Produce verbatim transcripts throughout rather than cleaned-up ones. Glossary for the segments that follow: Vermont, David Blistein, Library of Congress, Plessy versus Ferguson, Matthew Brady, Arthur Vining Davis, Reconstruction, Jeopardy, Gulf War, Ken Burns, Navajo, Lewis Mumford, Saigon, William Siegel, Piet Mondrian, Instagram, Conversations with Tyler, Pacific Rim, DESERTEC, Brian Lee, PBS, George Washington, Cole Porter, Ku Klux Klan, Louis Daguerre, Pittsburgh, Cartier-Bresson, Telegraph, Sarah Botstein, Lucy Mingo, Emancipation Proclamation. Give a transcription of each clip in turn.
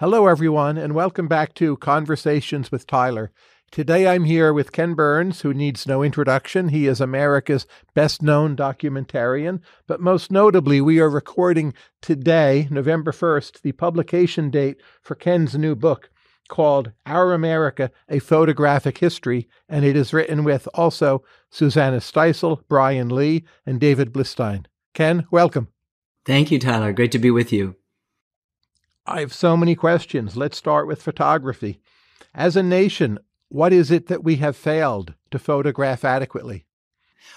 Hello, everyone, and welcome back to Conversations with Tyler. Today I'm here with Ken Burns, who needs no introduction. He is America's best-known documentarian, but most notably, we are recording today, November first, the publication date for Ken's new book called Our America, A Photographic History, and it is written with also Susanna Steisel, Brian Lee, and David Blistein. Ken, welcome. Thank you, Tyler. Great to be with you. I have so many questions. Let's start with photography. As a nation, what is it that we have failed to photograph adequately?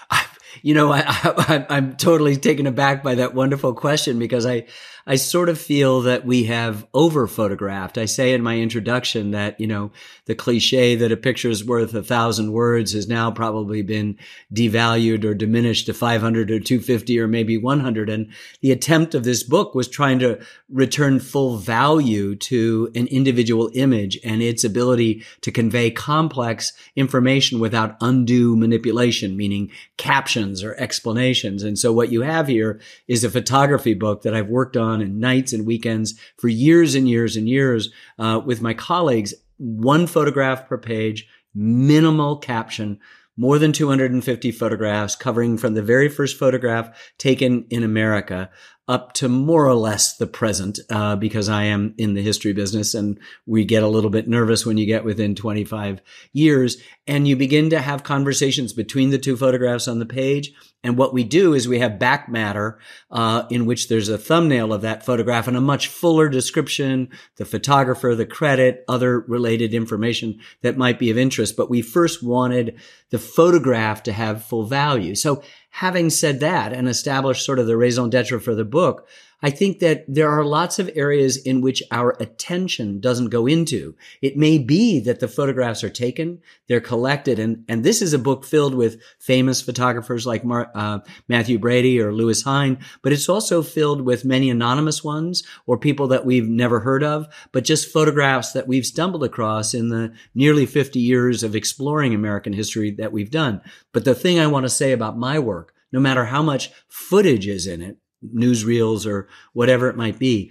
I, you know, I, I, I'm totally taken aback by that wonderful question because I, I sort of feel that we have over-photographed. I say in my introduction that, you know, the cliche that a picture is worth a thousand words has now probably been devalued or diminished to five hundred or two hundred fifty or maybe one hundred. And the attempt of this book was trying to return full value to an individual image and its ability to convey complex information without undue manipulation, meaning captions or explanations. And so what you have here is a photography book that I've worked on and nights and weekends for years and years and years uh, with my colleagues, one photograph per page, minimal caption, more than two hundred fifty photographs covering from the very first photograph taken in America up to more or less the present, uh, because I am in the history business and we get a little bit nervous when you get within twenty-five years and you begin to have conversations between the two photographs on the page. And what we do is we have back matter, uh, in which there's a thumbnail of that photograph and a much fuller description, the photographer, the credit, other related information that might be of interest. But we first wanted the photograph to have full value. So having said that and established sort of the raison d'etre for the book, I think that there are lots of areas in which our attention doesn't go into. It may be that the photographs are taken, they're collected, and, and this is a book filled with famous photographers like Mar- uh, Matthew Brady or Lewis Hine, but it's also filled with many anonymous ones or people that we've never heard of, but just photographs that we've stumbled across in the nearly fifty years of exploring American history that we've done. But the thing I want to say about my work, no matter how much footage is in it, newsreels or whatever it might be,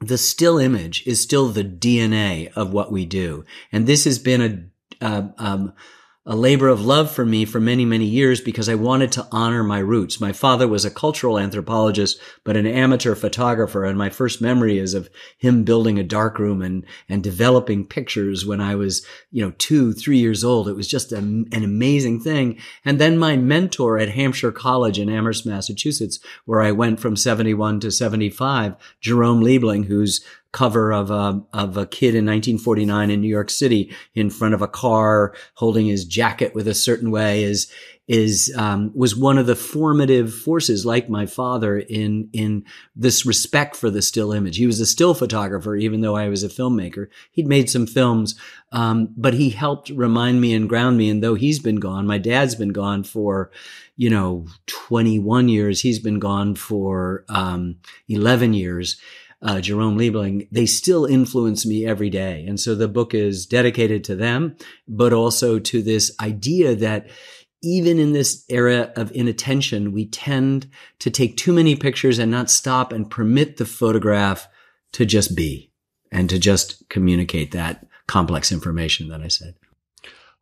the still image is still the D N A of what we do. And this has been a, uh, um, a labor of love for me for many, many years because I wanted to honor my roots. My father was a cultural anthropologist, but an amateur photographer. And my first memory is of him building a darkroom and, and developing pictures when I was, you know, two, three years old. It was just a, an amazing thing. And then my mentor at Hampshire College in Amherst, Massachusetts, where I went from seventy-one to seventy-five, Jerome Liebling, who's cover of a, of a kid in nineteen forty-nine in New York City in front of a car holding his jacket with a certain way is, is, um, was one of the formative forces like my father in, in this respect for the still image. He was a still photographer, even though I was a filmmaker. He'd made some films, um, but he helped remind me and ground me. And though he's been gone, my dad's been gone for, you know, twenty-one years. He's been gone for, um, eleven years. Uh, Jerome Liebling, they still influence me every day. And so the book is dedicated to them, but also to this idea that even in this era of inattention, we tend to take too many pictures and not stop and permit the photograph to just be and to just communicate that complex information that I said.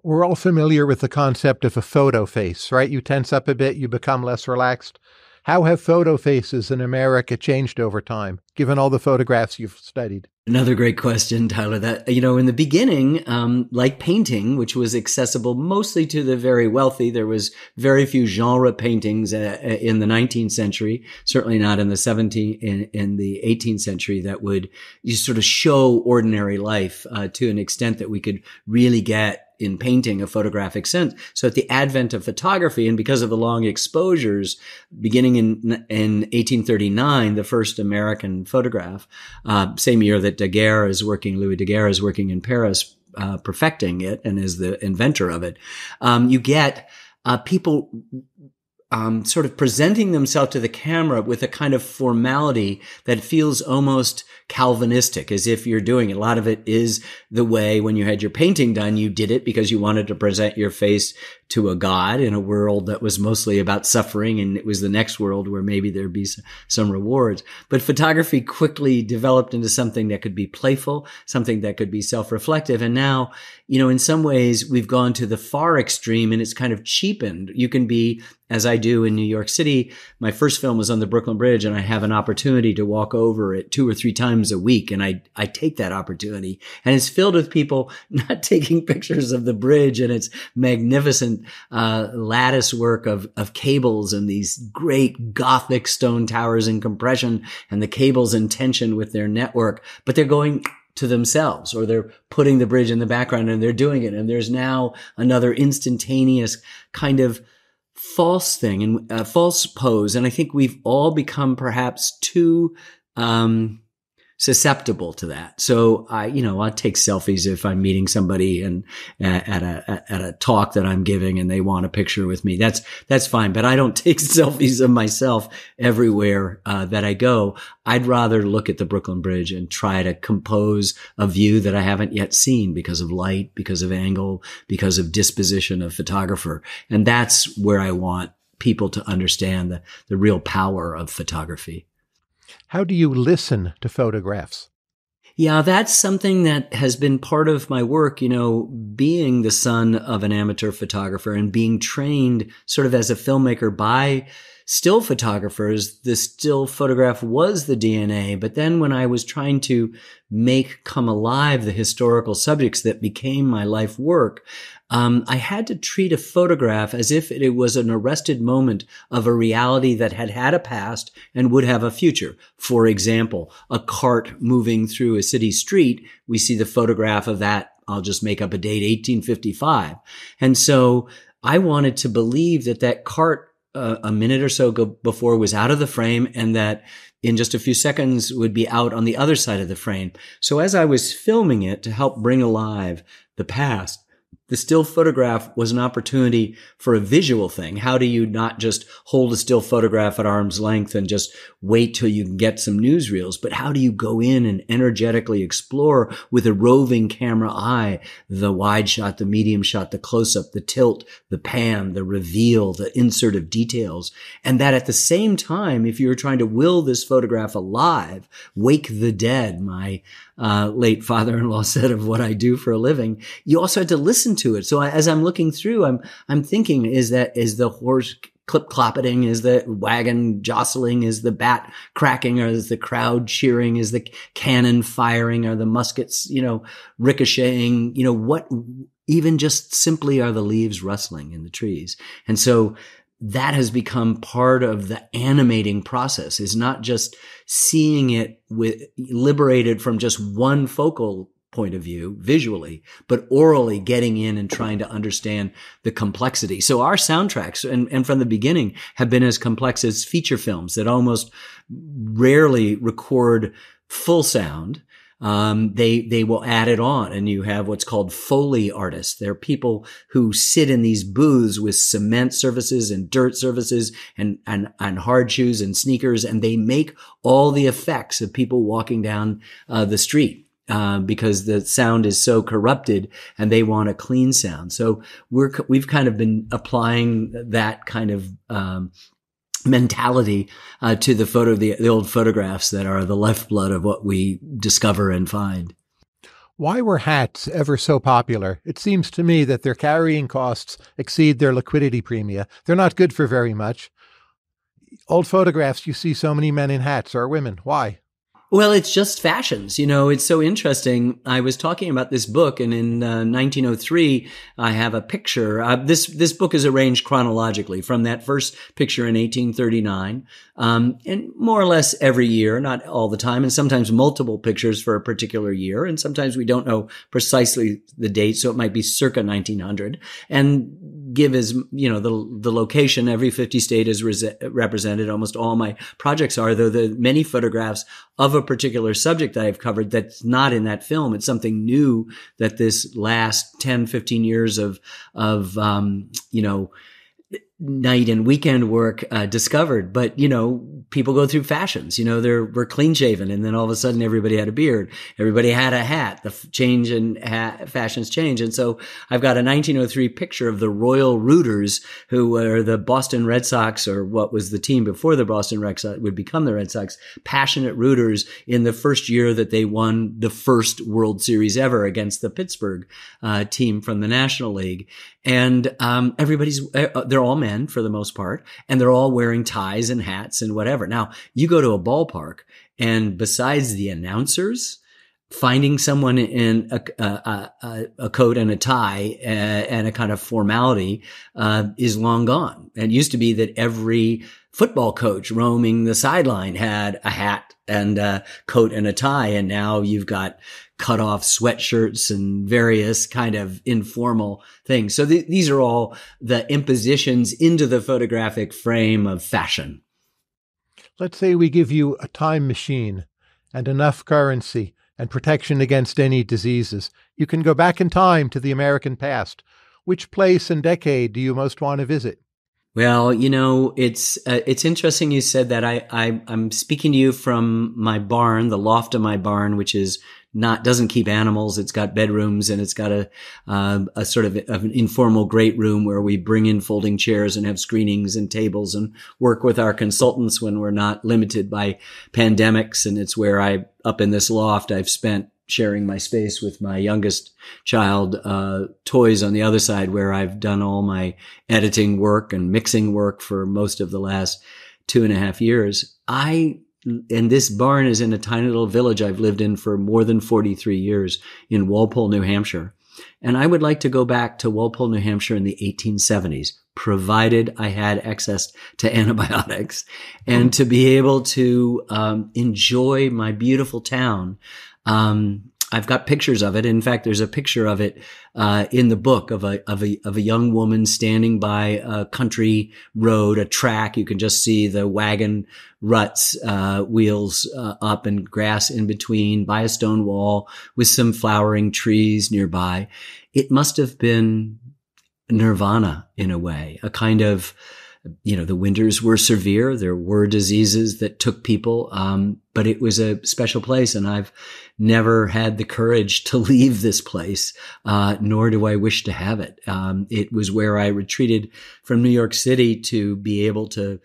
We're all familiar with the concept of a photo face, right? You tense up a bit, you become less relaxed. How have photo faces in America changed over time, given all the photographs you've studied? Another great question, Tyler. That, you know, in the beginning, um, like painting, which was accessible mostly to the very wealthy, there was very few genre paintings uh, in the nineteenth century, certainly not in the seventeenth, in, in the eighteenth century that would just sort of show ordinary life uh, to an extent that we could really get in painting a photographic sense. So at the advent of photography and because of the long exposures, beginning in, in eighteen thirty-nine, the first American photograph, uh, same year that Daguerre is working, Louis Daguerre is working in Paris, uh, perfecting it and is the inventor of it. Um, you get, uh, people, um, sort of presenting themselves to the camera with a kind of formality that feels almost Calvinistic, as if you're doing it. A lot of it is the way when you had your painting done, you did it because you wanted to present your face to a God in a world that was mostly about suffering, and it was the next world where maybe there'd be some rewards. But photography quickly developed into something that could be playful, something that could be self-reflective. And now, you know, in some ways we've gone to the far extreme and it's kind of cheapened. You can be, as I do in New York City, my first film was on the Brooklyn Bridge, and I have an opportunity to walk over it two or three times a week. And I, I take that opportunity, and it's filled with people not taking pictures of the bridge and its magnificent uh, lattice work of, of cables and these great Gothic stone towers in compression and the cables in tension with their network, but they're going to themselves, or they're putting the bridge in the background and they're doing it. And there's now another instantaneous kind of false thing and uh, false pose. And I think we've all become perhaps too um susceptible to that. So I, you know, I take selfies if I'm meeting somebody and uh, at a at a talk that I'm giving and they want a picture with me. That's that's fine, but I don't take selfies of myself everywhere uh, that I go. I'd rather look at the Brooklyn Bridge and try to compose a view that I haven't yet seen because of light, because of angle, because of disposition of photographer. And that's where I want people to understand the the real power of photography. How do you listen to photographs? Yeah, that's something that has been part of my work, you know, being the son of an amateur photographer and being trained sort of as a filmmaker by still photographers. The still photograph was the D N A. But then when I was trying to make come alive the historical subjects that became my life work, Um, I had to treat a photograph as if it was an arrested moment of a reality that had had a past and would have a future. For example, a cart moving through a city street, we see the photograph of that. I'll just make up a date, eighteen fifty-five. And so I wanted to believe that that cart uh, a minute or so go before was out of the frame, and that in just a few seconds would be out on the other side of the frame. So as I was filming it to help bring alive the past, the still photograph was an opportunity for a visual thing. How do you not just hold a still photograph at arm's length and just wait till you can get some newsreels, but how do you go in and energetically explore with a roving camera eye the wide shot, the medium shot, the close-up, the tilt, the pan, the reveal, the insert of details? And that at the same time, if you're trying to will this photograph alive, wake the dead, my Uh, late father-in-law said of what I do for a living, you also had to listen to it. So I, as I'm looking through, I'm, I'm thinking, is that, is the horse clip-cloppeting? Is the wagon jostling? Is the bat cracking? Or is the crowd cheering? Is the cannon firing? Are the muskets, you know, ricocheting? You know, what, even just simply are the leaves rustling in the trees? And so that has become part of the animating process, is not just seeing it with liberated from just one focal point of view visually, but orally getting in and trying to understand the complexity. So our soundtracks, and, and from the beginning, have been as complex as feature films that almost rarely record full sound. Um, they, they will add it on, and you have what's called Foley artists. They're people who sit in these booths with cement surfaces and dirt surfaces and, and, and hard shoes and sneakers. And they make all the effects of people walking down uh, the street, uh, because the sound is so corrupted and they want a clean sound. So we're, we've kind of been applying that kind of, um, mentality uh, to the photo, the, the old photographs that are the lifeblood of what we discover and find. Why were hats ever so popular? It seems to me that their carrying costs exceed their liquidity premia. They're not good for very much. Old photographs, you see so many men in hats or women. Why? Well, it's just fashions. You know, it's so interesting. I was talking about this book, and in uh, nineteen oh three, I have a picture. Uh, this, this book is arranged chronologically from that first picture in eighteen thirty-nine. Um, and more or less every year, not all the time, and sometimes multiple pictures for a particular year. And sometimes we don't know precisely the date. So it might be circa nineteen hundred, and give as, you know, the, the location. Every fifty state is represented. Almost all my projects are, though the many photographs of a particular subject that I've covered that's not in that film. It's something new that this last ten, fifteen years of, of, um, you know, night and weekend work uh, discovered. But, you know, people go through fashions. You know, they were clean shaven, and then all of a sudden everybody had a beard. Everybody had a hat. The f- change in ha- fashions change. And so I've got a nineteen oh three picture of the Royal Rooters, who were the Boston Red Sox, or what was the team before the Boston Red Sox would become the Red Sox, passionate rooters in the first year that they won the first World Series ever against the Pittsburgh uh, team from the National League. And um everybody's, they're all men for the most part, and they're all wearing ties and hats and whatever. Now, you go to a ballpark, and besides the announcers, finding someone in a, a, a, a coat and a tie and a kind of formality uh, is long gone. It used to be that every football coach roaming the sideline had a hat and a coat and a tie, and now you've got cut off sweatshirts and various kind of informal things. So th- these are all the impositions into the photographic frame of fashion. Let's say we give you a time machine and enough currency and protection against any diseases. You can go back in time to the American past. Which place and decade do you most want to visit? Well, you know, it's uh, it's interesting you said that. I, I I'm speaking to you from my barn, the loft of my barn, which is not doesn't keep animals. It's got bedrooms, and it's got a uh, a sort of, of an informal great room where we bring in folding chairs and have screenings and tables and work with our consultants when we're not limited by pandemics. And it's where I up in this loft I've spent sharing my space with my youngest child, uh, Toys, on the other side, where I've done all my editing work and mixing work for most of the last two and a half years. I, and this barn is in a tiny little village I've lived in for more than forty-three years in Walpole, New Hampshire. And I would like to go back to Walpole, New Hampshire in the eighteen seventies, provided I had access to antibiotics, and to be able to, um, enjoy my beautiful town. Um, I've got pictures of it. In fact, there's a picture of it, uh, in the book of a, of a, of a young woman standing by a country road, a track. You can just see the wagon ruts, uh, wheels, uh, up and grass in between, by a stone wall with some flowering trees nearby. It must have been nirvana in a way, a kind of, you know, the winters were severe. There were diseases that took people, um, but it was a special place, and I've never had the courage to leave this place, uh, nor do I wish to have it. Um, it was where I retreated from New York City to be able to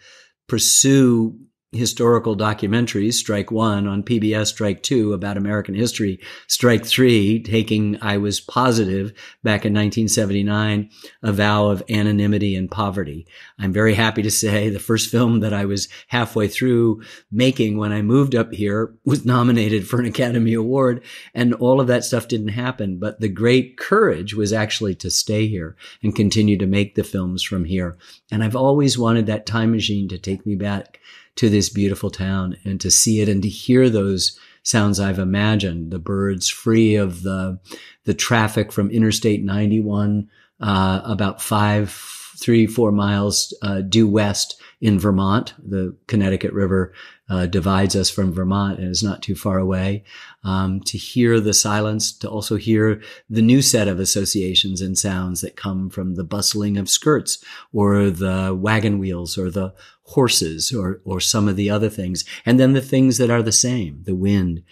pursue historical documentaries, strike one on P B S, strike two about American history, strike three, taking, I was positive back in nineteen seventy-nine, a vow of anonymity and poverty. I'm very happy to say the first film that I was halfway through making when I moved up here was nominated for an Academy Award, and all of that stuff didn't happen. But the great courage was actually to stay here and continue to make the films from here. And I've always wanted that time machine to take me back to this beautiful town and to see it and to hear those sounds I've imagined, the birds free of the the traffic from Interstate ninety-one, uh, about five, three, four miles uh, due west in Vermont. The Connecticut River uh, divides us from Vermont and is not too far away. Um, to hear the silence, to also hear the new set of associations and sounds that come from the bustling of skirts or the wagon wheels or the horses or or some of the other things, and then the things that are the same, the wind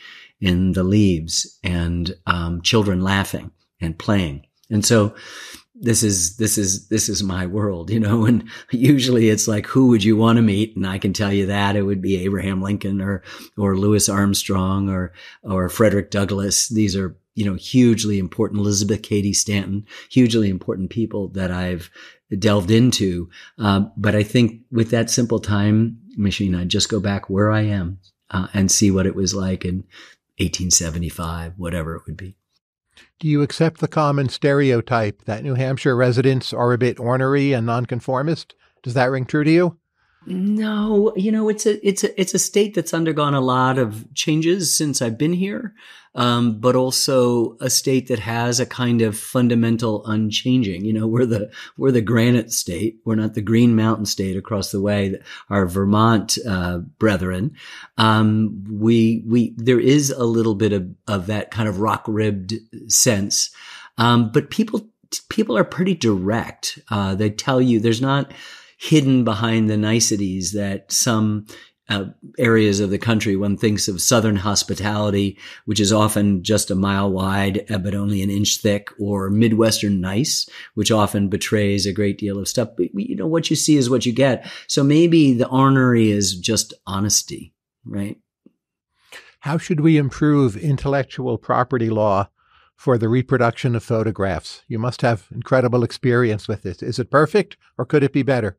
in the leaves and um children laughing and playing. And so this is this is this is my world, you know. And usually it's like, who would you want to meet? And I can tell you that it would be Abraham Lincoln or or Louis Armstrong or or Frederick Douglass. These are, you know, hugely important, Elizabeth Cady Stanton, hugely important people that I've delved into. Uh, but I think with that simple time machine, I'd just go back where I am uh, and see what it was like in eighteen seventy-five, whatever it would be. Do you accept the common stereotype that New Hampshire residents are a bit ornery and nonconformist? Does that ring true to you? No, you know, it's a, it's a, it's a state that's undergone a lot of changes since I've been here. Um, but also a state that has a kind of fundamental unchanging. You know, we're the, we're the granite state. We're not the Green Mountain State across the way that our Vermont, uh, brethren. Um, we, we, there is a little bit of, of that kind of rock ribbed sense. Um, but people, people are pretty direct. Uh, they tell you there's not, hidden behind the niceties that some uh, areas of the country, one thinks of Southern hospitality, which is often just a mile wide, but only an inch thick, or Midwestern nice, which often betrays a great deal of stuff. But, you know, what you see is what you get. So maybe the ornery is just honesty, right? How should we improve intellectual property law for the reproduction of photographs? You must have incredible experience with this. Is it perfect, or could it be better?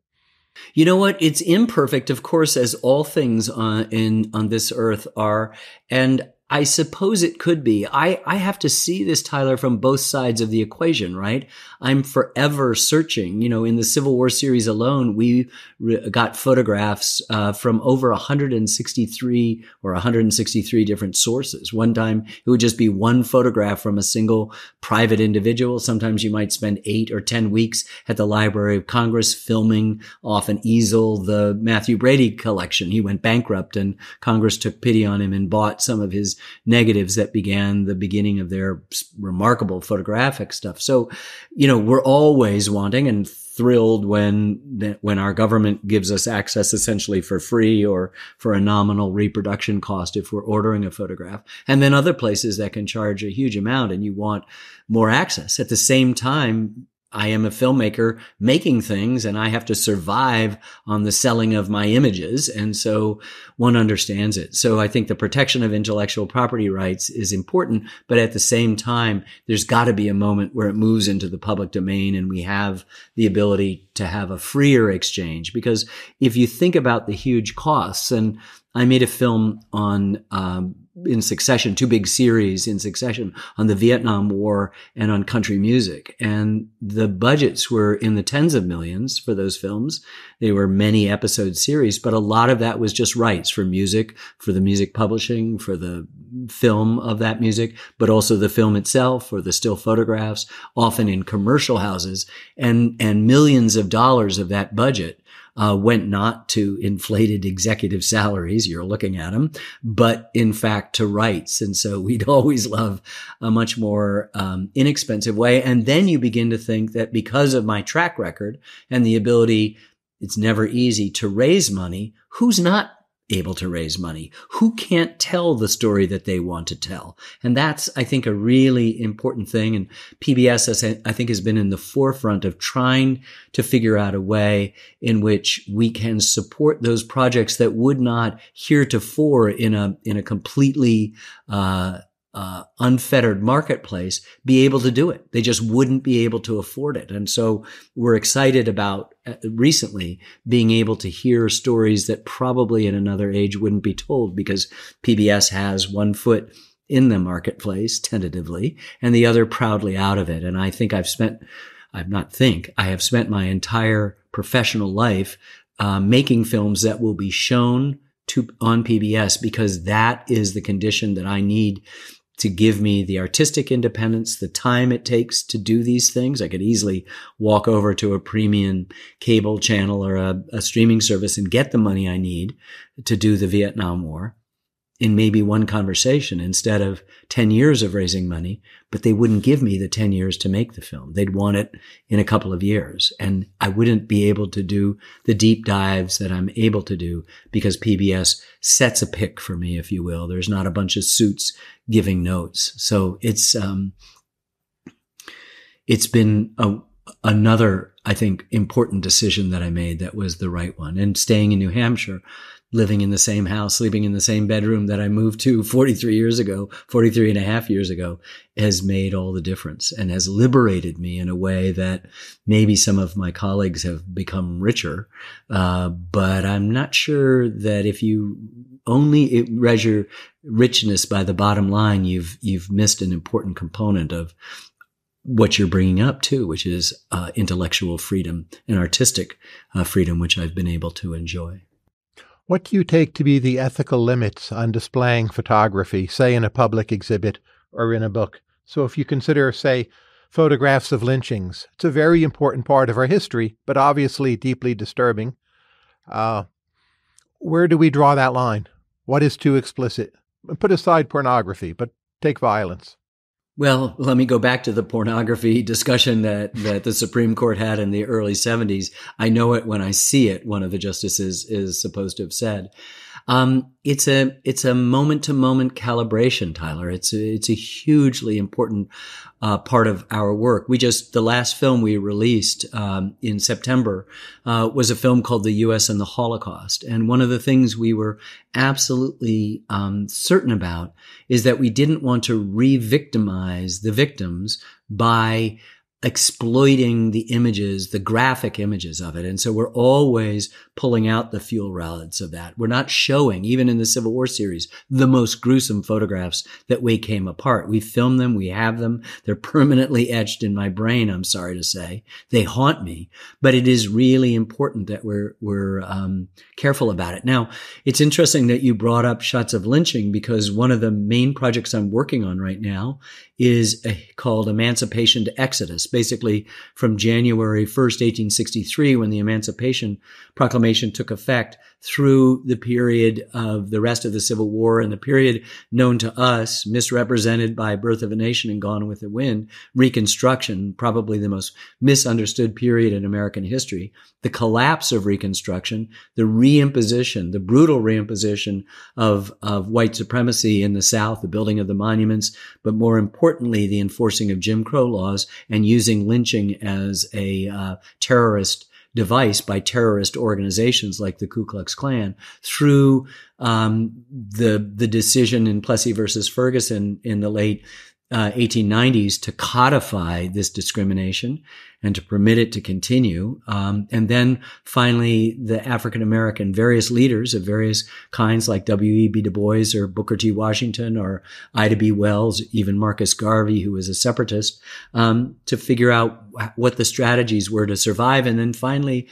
You know what? It's imperfect, of course, as all things on, in, on this earth are. And I suppose it could be. I, I have to see this, Tyler, from both sides of the equation, right? I'm forever searching. You know, in the Civil War series alone, we re- got photographs uh, from over one hundred sixty-three or one hundred sixty-three different sources. One time, it would just be one photograph from a single private individual. Sometimes you might spend eight or ten weeks at the Library of Congress filming off an easel the Matthew Brady collection. He went bankrupt, and Congress took pity on him and bought some of his negatives that began the beginning of their remarkable photographic stuff. So, you know, we're always wanting and thrilled when when our government gives us access essentially for free or for a nominal reproduction cost if we're ordering a photograph. And then other places that can charge a huge amount and you want more access. At the same time, I am a filmmaker making things, and I have to survive on the selling of my images. And so one understands it. So I think the protection of intellectual property rights is important. But at the same time, there's got to be a moment where it moves into the public domain and we have the ability to have a freer exchange. Because if you think about the huge costs, and I made a film on, um, in succession, two big series in succession on the Vietnam War and on country music. And the budgets were in the tens of millions for those films. They were many episode series, but a lot of that was just rights for music, for the music publishing, for the film of that music, but also the film itself or the still photographs, often in commercial houses, and, and millions of dollars of that budget Uh, went not to inflated executive salaries, you're looking at them, but in fact to rights. And so we'd always love a much more um, inexpensive way. And then you begin to think that because of my track record and the ability, it's never easy to raise money, who's not able to raise money, who can't tell the story that they want to tell. And that's, I think, a really important thing. And P B S, I think, has been in the forefront of trying to figure out a way in which we can support those projects that would not heretofore in a, in a completely, uh, Uh, unfettered marketplace be able to do it. They just wouldn't be able to afford it. And so we're excited about uh, recently being able to hear stories that probably in another age wouldn't be told, because P B S has one foot in the marketplace tentatively and the other proudly out of it. And I think I've spent, I've not think, I have spent my entire professional life uh, making films that will be shown to, on P B S, because that is the condition that I need to give me the artistic independence, the time it takes to do these things. I could easily walk over to a premium cable channel or a, a streaming service and get the money I need to do the Vietnam War in maybe one conversation instead of ten years of raising money. But they wouldn't give me the ten years to make the film. They'd want it in a couple of years. And I wouldn't be able to do the deep dives that I'm able to do because P B S sets a pick for me, if you will. There's not a bunch of suits giving notes. So it's, um, it's been a, another, I think, important decision that I made that was the right one. And staying in New Hampshire, living in the same house, sleeping in the same bedroom that I moved to forty-three years ago, forty-three and a half years ago, has made all the difference and has liberated me in a way that maybe some of my colleagues have become richer. Uh, but I'm not sure that if you only measure richness by the bottom line, you've, you've missed an important component of what you're bringing up too, which is uh, intellectual freedom and artistic uh, freedom, which I've been able to enjoy. What do you take to be the ethical limits on displaying photography, say in a public exhibit or in a book? So if you consider, say, photographs of lynchings, it's a very important part of our history, but obviously deeply disturbing. Uh, where do we draw that line? What is too explicit? Put aside pornography, but take violence. Well, let me go back to the pornography discussion that, that the Supreme Court had in the early seventies. I know it when I see it, one of the justices is supposed to have said. Um, it's a, it's a moment to moment calibration, Tyler. It's a, it's a hugely important, uh, part of our work. We just, the last film we released, um, in September, uh, was a film called The U S and the Holocaust. And one of the things we were absolutely, um, certain about is that we didn't want to re-victimize the victims by exploiting the images, the graphic images of it. And so we're always pulling out the fuel relics of that. We're not showing, even in the Civil War series, the most gruesome photographs that we came apart. We film them. We have them. They're permanently etched in my brain. I'm sorry to say they haunt me, but it is really important that we're, we're, um, careful about it. Now, it's interesting that you brought up shots of lynching, because one of the main projects I'm working on right now is a, called Emancipation to Exodus. Basically, from January first, eighteen sixty-three, when the Emancipation Proclamation took effect, through the period of the rest of the Civil War and the period known to us, misrepresented by Birth of a Nation and Gone with the Wind, Reconstruction, probably the most misunderstood period in American history, the collapse of Reconstruction, the reimposition, the brutal reimposition of, of white supremacy in the South, the building of the monuments, but more importantly, the enforcing of Jim Crow laws and using lynching as a uh, terrorist device by terrorist organizations like the Ku Klux Klan, through um, the the decision in Plessy versus Ferguson in the late uh, eighteen nineties to codify this discrimination and to permit it to continue. Um, and then finally, the African American, various leaders of various kinds like W E B Du Bois or Booker T. Washington or Ida B. Wells, even Marcus Garvey, who was a separatist, um, to figure out what the strategies were to survive. And then finally,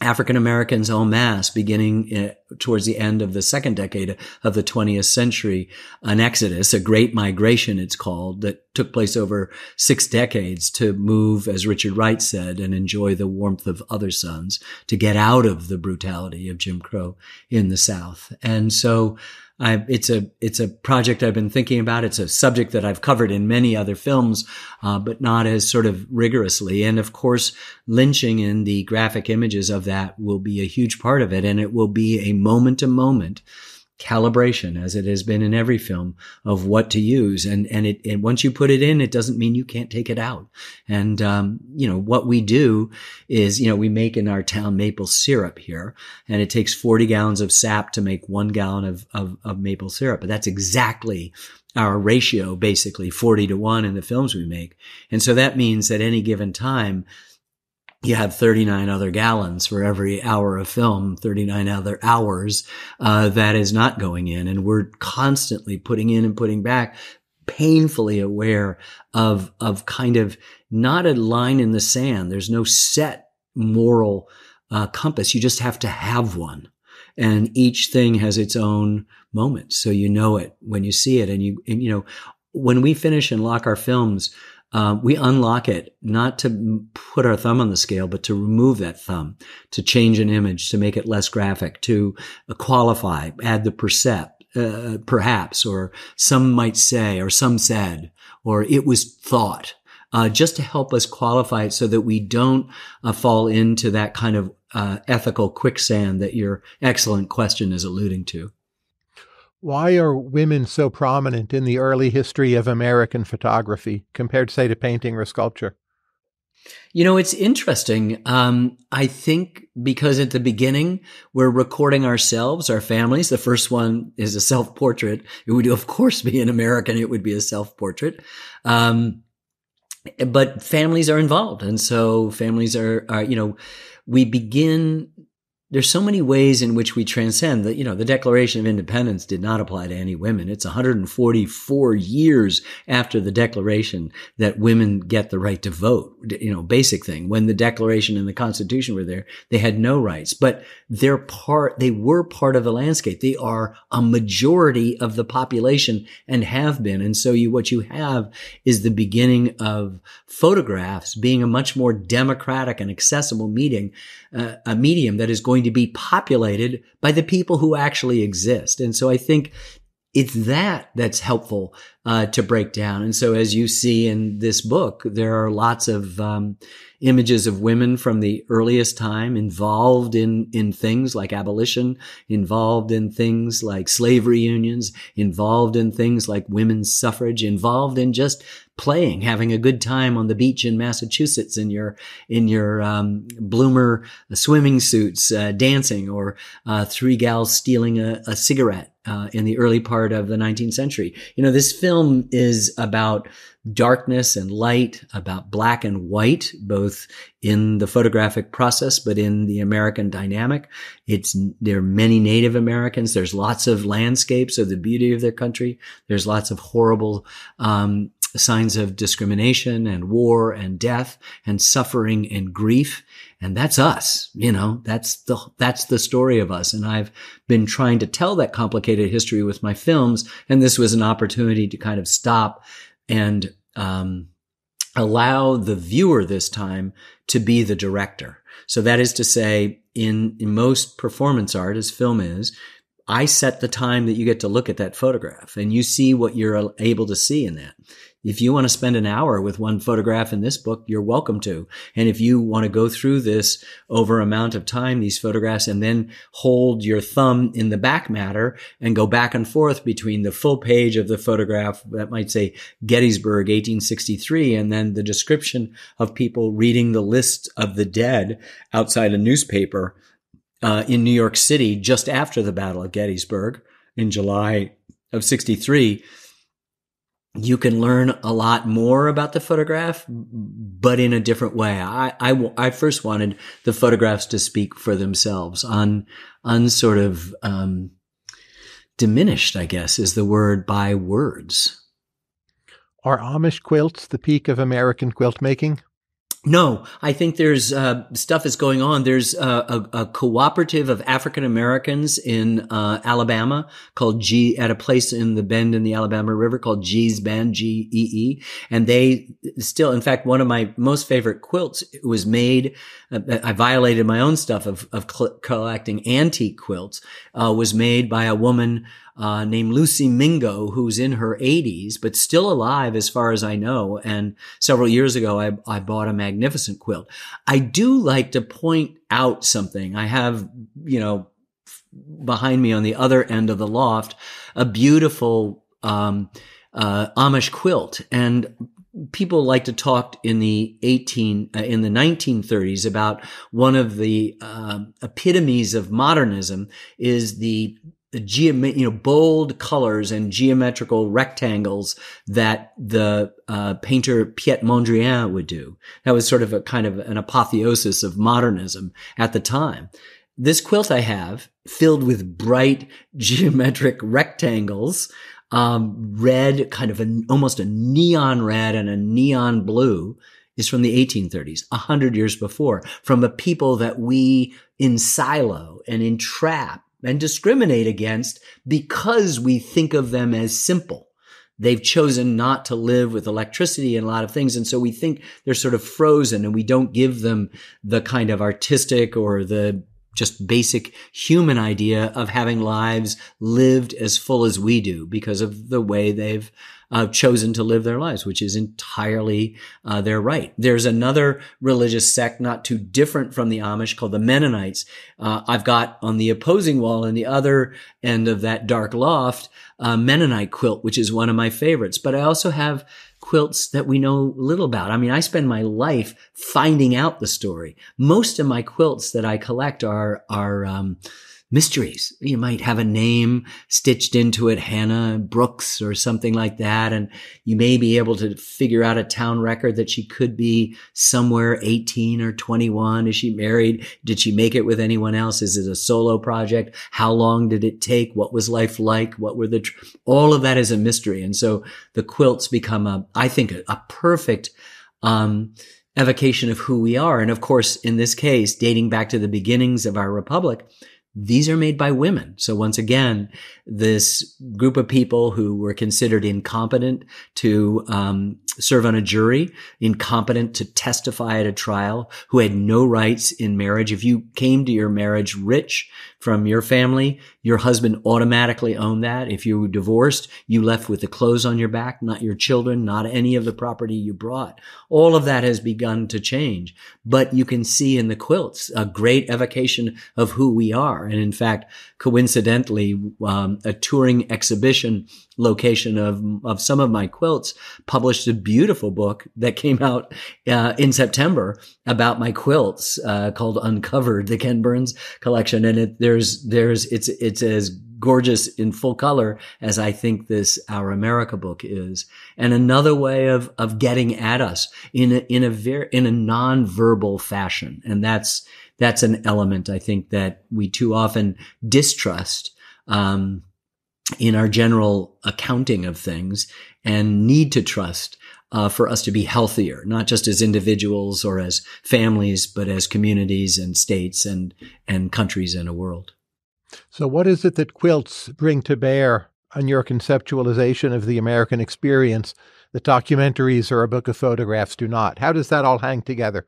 African Americans en masse, beginning towards the end of the second decade of the twentieth century, an exodus, a great migration, it's called, that took place over six decades to move, as Richard Wright said, and enjoy the warmth of other suns, to get out of the brutality of Jim Crow in the South. And so I, it's a, it's a project I've been thinking about. It's a subject that I've covered in many other films, uh, but not as sort of rigorously. And of course, lynching and the graphic images of that will be a huge part of it. And it will be a moment to moment calibration, as it has been in every film, of what to use. And, and it, and once you put it in, it doesn't mean you can't take it out. And, um, you know, what we do is, you know, we make in our town maple syrup here, and it takes forty gallons of sap to make one gallon of, of, of maple syrup. But that's exactly our ratio, basically forty to one in the films we make. And so that means at any given time, you have thirty-nine other gallons for every hour of film, thirty-nine other hours, uh, that is not going in. And we're constantly putting in and putting back, painfully aware of, of kind of not a line in the sand. There's no set moral, uh, compass. You just have to have one. And each thing has its own moment. So you know it when you see it. And you, and you know, when we finish and lock our films, Uh, we unlock it, not to put our thumb on the scale, but to remove that thumb, to change an image, to make it less graphic, to uh, qualify, add the percept, uh, perhaps, or some might say, or some said, or it was thought, uh, just to help us qualify it so that we don't uh, fall into that kind of uh, ethical quicksand that your excellent question is alluding to. Why are women so prominent in the early history of American photography compared, say, to painting or sculpture? You know, it's interesting. Um, I think because at the beginning, we're recording ourselves, our families. The first one is a self-portrait. It would, of course, be an American. It would be a self-portrait. Um, but families are involved. And so families are, are you know, we begin... There's so many ways in which we transcend that, you know, the Declaration of Independence did not apply to any women. It's one hundred forty-four years after the Declaration that women get the right to vote, you know, basic thing. When the Declaration and the Constitution were there, they had no rights, but they're part, they were part of the landscape. They are a majority of the population and have been. And so you, what you have is the beginning of photographs being a much more democratic and accessible medium, uh, a medium that is going to be populated by the people who actually exist. And so I think it's that that's helpful uh, to break down. And so as you see in this book, there are lots of um, images of women from the earliest time involved in, in things like abolition, involved in things like slavery unions, involved in things like women's suffrage, involved in just playing, having a good time on the beach in Massachusetts in your, in your, um, bloomer swimming suits, uh, dancing, or, uh, three gals stealing a, a cigarette, uh, in the early part of the nineteenth century. You know, this film is about darkness and light, about black and white, both in the photographic process, but in the American dynamic. It's, there are many Native Americans. There's lots of landscapes of the beauty of their country. There's lots of horrible, um, signs of discrimination and war and death and suffering and grief. And that's us, you know, that's the, that's the story of us. And I've been trying to tell that complicated history with my films. And this was an opportunity to kind of stop and, um, allow the viewer this time to be the director. So that is to say, in, in most performance art, as film is, I set the time that you get to look at that photograph and you see what you're able to see in that. If you want to spend an hour with one photograph in this book, you're welcome to. And if you want to go through this over amount of time, these photographs, and then hold your thumb in the back matter and go back and forth between the full page of the photograph that might say Gettysburg, eighteen sixty-three, and then the description of people reading the list of the dead outside a newspaper uh, in New York City just after the Battle of Gettysburg in July of sixty-three. You can learn a lot more about the photograph, but in a different way. I, I, I first wanted the photographs to speak for themselves, un, un sort of um, diminished, I guess, is the word, by words. Are Amish quilts the peak of American quilt making? No, I think there's uh stuff is going on. There's uh, a, a cooperative of African Americans in uh Alabama called G at a place in the bend in the Alabama River called G's Bend, G E E. And they still, in fact, one of my most favorite quilts was made. Uh, I violated my own stuff of, of collecting antique quilts, uh was made by a woman Uh, named Lucy Mingo, who's in her eighties, but still alive as far as I know. And several years ago, I, I bought a magnificent quilt. I do like to point out something. I have, you know, behind me on the other end of the loft, a beautiful um, uh, Amish quilt. And people like to talk in the eighteen, uh, in the nineteen thirties about one of the uh, epitomes of modernism is the The geomet, you know, bold colors and geometrical rectangles that the uh, painter Piet Mondrian would do. That was sort of a kind of an apotheosis of modernism at the time. This quilt I have, filled with bright geometric rectangles, um, red, kind of an, almost a neon red and a neon blue, is from the eighteen thirties, a hundred years before, from a people that we in silo and entrap and discriminate against because we think of them as simple. They've chosen not to live with electricity and a lot of things. And so we think they're sort of frozen and we don't give them the kind of artistic or the just basic human idea of having lives lived as full as we do because of the way they've uh, chosen to live their lives, which is entirely uh, their right. There's another religious sect not too different from the Amish called the Mennonites. Uh, I've got on the opposing wall on the other end of that dark loft a Mennonite quilt, which is one of my favorites. But I also have quilts that we know little about. I mean, I spend my life finding out the story. Most of my quilts that I collect are, are, um, mysteries. You might have a name stitched into it, Hannah Brooks or something like that. And you may be able to figure out a town record that she could be somewhere eighteen or twenty-one. Is she married? Did she make it with anyone else? Is it a solo project? How long did it take? What was life like? What were the, tr- all of that is a mystery. And so the quilts become a, I think a, a perfect, um, evocation of who we are. And of course, in this case, dating back to the beginnings of our republic, these are made by women. So once again, this group of people who were considered incompetent to um, serve on a jury, incompetent to testify at a trial, who had no rights in marriage. If you came to your marriage rich from your family, your husband automatically owned that. If you were divorced, you left with the clothes on your back, not your children, not any of the property you brought. All of that has begun to change. But you can see in the quilts a great evocation of who we are. And in fact, coincidentally, um, a touring exhibition location of, of some of my quilts published a beautiful book that came out uh, in September about my quilts uh, called Uncovered, the Ken Burns collection. And it, there's, there's, it's, it's as gorgeous in full color as I think this Our America book is. And another way of, of getting at us in a, in a very, in a non-verbal fashion. And that's, that's an element I think that we too often distrust, um, in our general accounting of things, and need to trust uh, for us to be healthier, not just as individuals or as families, but as communities and states and, and countries and a world. So what is it that quilts bring to bear on your conceptualization of the American experience that documentaries or a book of photographs do not? How does that all hang together?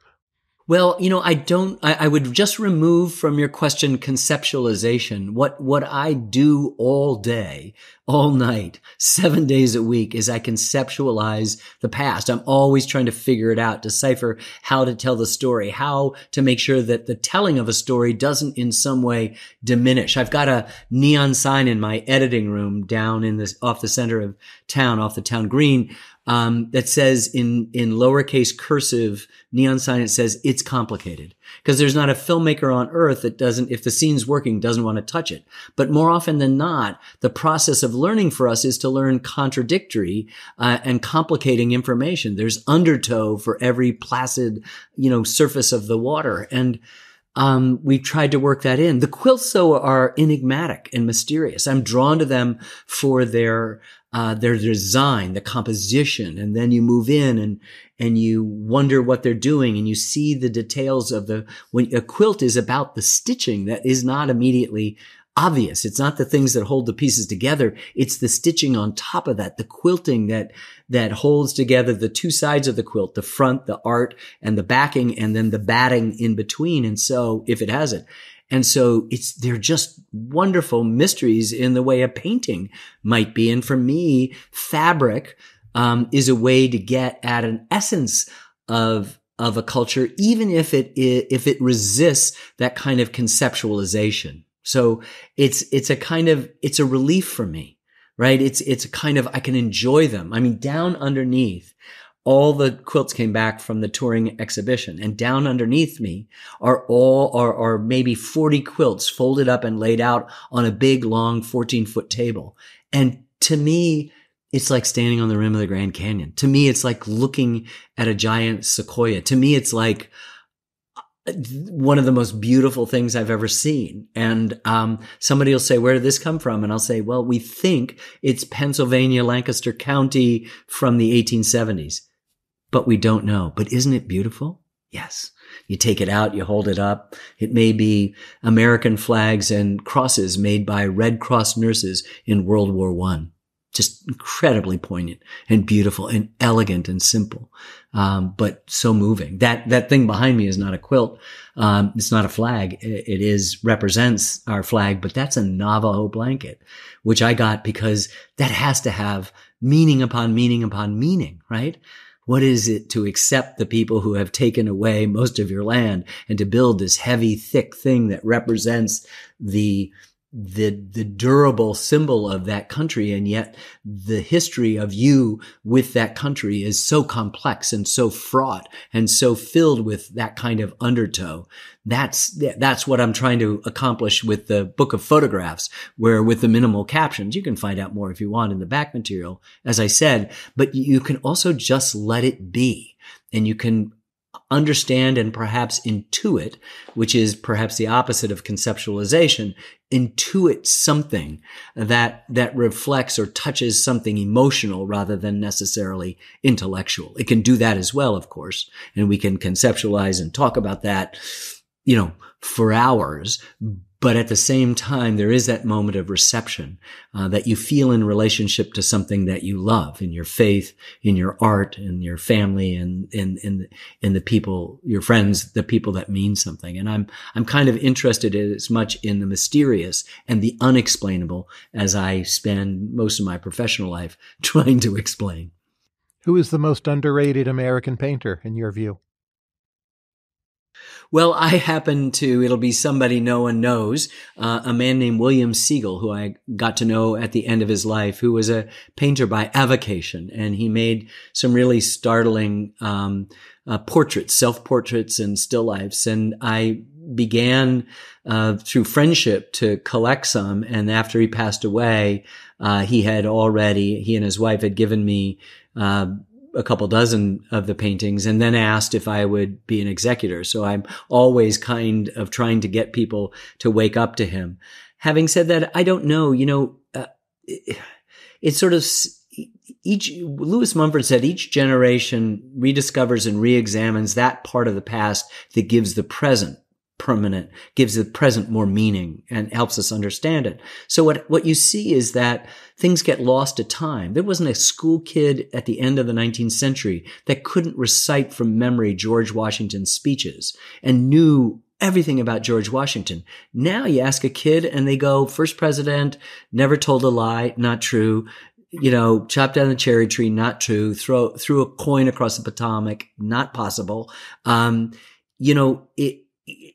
Well, you know, I don't, I, I would just remove from your question conceptualization. What, what I do all day, all night, seven days a week is I conceptualize the past. I'm always trying to figure it out, decipher how to tell the story, how to make sure that the telling of a story doesn't in some way diminish. I've got a neon sign in my editing room down in this, off the center of town, off the town green, Um, that says in, in lowercase cursive neon sign, it says it's complicated, because there's not a filmmaker on earth that doesn't, if the scene's working, doesn't want to touch it. But more often than not, the process of learning for us is to learn contradictory, uh, and complicating information. There's undertow for every placid, you know, surface of the water. And Um, we've tried to work that in. The quilts, though, are enigmatic and mysterious. I'm drawn to them for their, uh, their design, the composition. And then you move in and, and you wonder what they're doing, and you see the details of the, when a quilt is about the stitching that is not immediately obvious. It's not the things that hold the pieces together. It's the stitching on top of that, the quilting that, that holds together the two sides of the quilt, the front, the art, and the backing, and then the batting in between. And so if it has it. And so it's, they're just wonderful mysteries in the way a painting might be. And for me, fabric, um, is a way to get at an essence of of a culture, even if it, if it resists that kind of conceptualization. So it's, it's a kind of, it's a relief for me, right? It's, it's a kind of, I can enjoy them. I mean, down underneath, all the quilts came back from the touring exhibition, and down underneath me are all, are, are maybe forty quilts folded up and laid out on a big, long fourteen foot table. And to me, it's like standing on the rim of the Grand Canyon. To me, it's like looking at a giant sequoia. To me, it's like one of the most beautiful things I've ever seen. And um somebody will say, where did this come from? And I'll say, well, we think it's Pennsylvania, Lancaster County from the eighteen seventies, but we don't know. But isn't it beautiful? Yes. You take it out, you hold it up. It may be American flags and crosses made by Red Cross nurses in World War One. Just incredibly poignant and beautiful and elegant and simple, um, but so moving. That that thing behind me is not a quilt. Um, it's not a flag. It, it is represents our flag, but that's a Navajo blanket, which I got because that has to have meaning upon meaning upon meaning, right? What is it to accept the people who have taken away most of your land and to build this heavy, thick thing that represents the the the durable symbol of that country, and yet the history of you with that country is so complex and so fraught and so filled with that kind of undertow. That's that's what I'm trying to accomplish with the book of photographs, where with the minimal captions, you can find out more if you want in the back material, as I said, but you can also just let it be, and you can understand and perhaps intuit, which is perhaps the opposite of conceptualization, intuit something that that reflects or touches something emotional rather than necessarily intellectual. It can do that as well, of course, and we can conceptualize and talk about that, you know, for hours. But at the same time, there is that moment of reception uh, that you feel in relationship to something that you love, in your faith, in your art, in your family, and in in in the people, your friends, the people that mean something. And I'm I'm kind of interested as much in the mysterious and the unexplainable as I spend most of my professional life trying to explain. Who is the most underrated American painter, in your view? Well, I happen to, it'll be somebody no one knows, uh, a man named William Siegel, who I got to know at the end of his life, who was a painter by avocation. And he made some really startling um, uh, portraits, self-portraits and still lifes. And I began uh, through friendship to collect some. And after he passed away, uh, he had already, he and his wife had given me uh a couple dozen of the paintings, and then asked if I would be an executor. So I'm always kind of trying to get people to wake up to him. Having said that, I don't know, you know, uh, it, it's sort of each, Lewis Mumford said, each generation rediscovers and reexamines that part of the past that gives the present permanent, gives the present more meaning and helps us understand it. So what, what you see is that things get lost to time. There wasn't a school kid at the end of the nineteenth century that couldn't recite from memory George Washington's speeches and knew everything about George Washington. Now you ask a kid and they go, first president, never told a lie, not true. You know, chop down the cherry tree, not true. Throw, threw a coin across the Potomac, not possible. Um, you know, it,